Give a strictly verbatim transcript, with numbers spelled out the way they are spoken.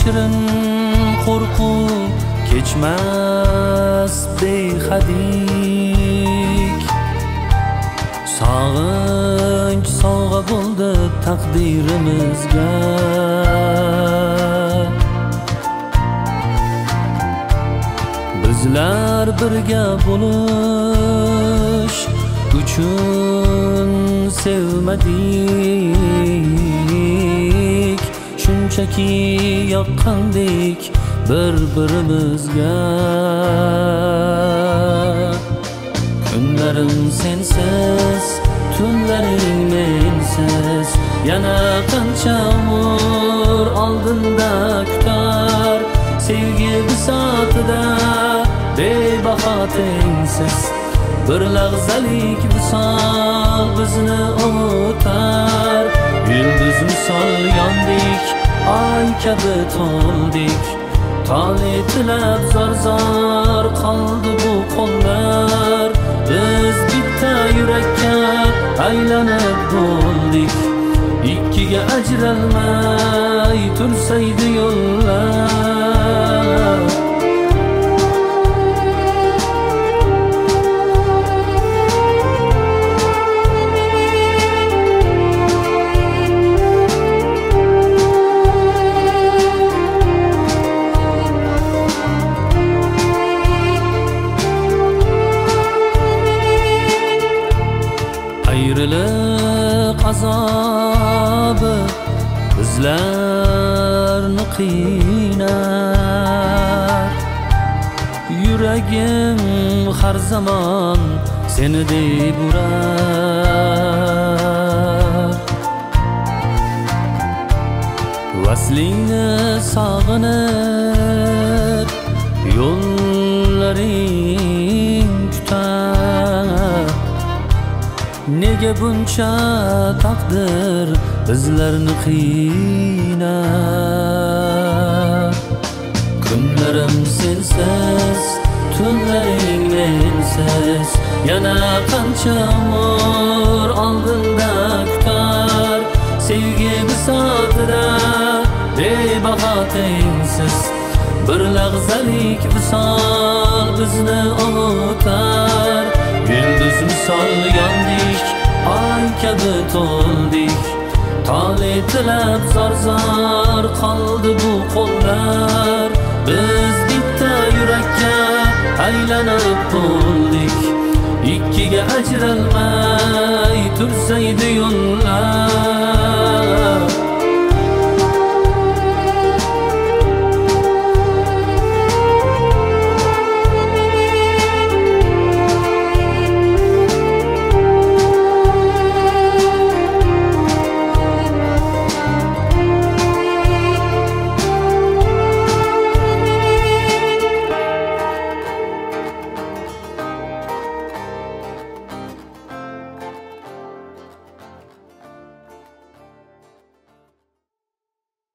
shirin qo'rquv kechmas behadik sog'inch sog'a bo'ldi taqdirimizga bizlar birga bo'lish uchun sevmadik shunchaki yoqqandik bir-birimizga kunlarim sensiz tunlaring mensiz yana qancha umr oldinda kutar sevgi bisotida bebaho tengsiz bir lahzalik visol bizni o'tar yulduz misol yondik oy kabi to'ldik tolitilab zor zor qoldi bu qo'llar biz bitta yurakka aylanib bo'ldik ikkiga ajralmay tursaydi yo'llar Ayriliq azobi bizlarni qiynar Yuragim har zamon seni deb urar Vaslingni sog'inib yo'llaring kutar Nega buncha taqdir bizlarni qiynar Kunlarim sensiz, tunlaring mensiz Yana qancha umr oldinda kutar Sevgi bisotida bebaho tengsiz Bir lahzalik visol bizni o'tar Yulduz misol yondik oy kabi to'ldik tolitilab zor zor qoldi bu qo'llar biz bitta yurakka aylanib bo'ldik ikkiga ajralmay tursaydi yo'llar